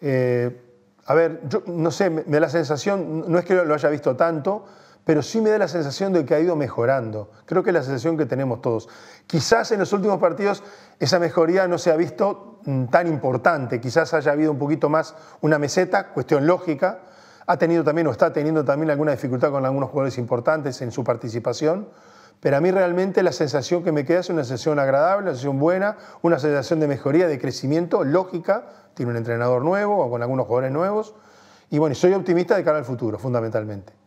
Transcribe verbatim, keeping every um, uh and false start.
Eh, a ver, yo no sé, me, me da la sensación, no es que lo haya visto tanto, pero sí me da la sensación de que ha ido mejorando. Creo que es la sensación que tenemos todos. Quizás en los últimos partidos esa mejoría no se ha visto tan importante, quizás haya habido un poquito más una meseta, cuestión lógica. Ha tenido también o está teniendo también alguna dificultad con algunos jugadores importantes en su participación, pero a mí realmente la sensación que me queda es una sensación agradable, una sensación buena, una sensación de mejoría, de crecimiento, lógica. Tiene un entrenador nuevo o con algunos jugadores nuevos y bueno, soy optimista de cara al futuro, fundamentalmente.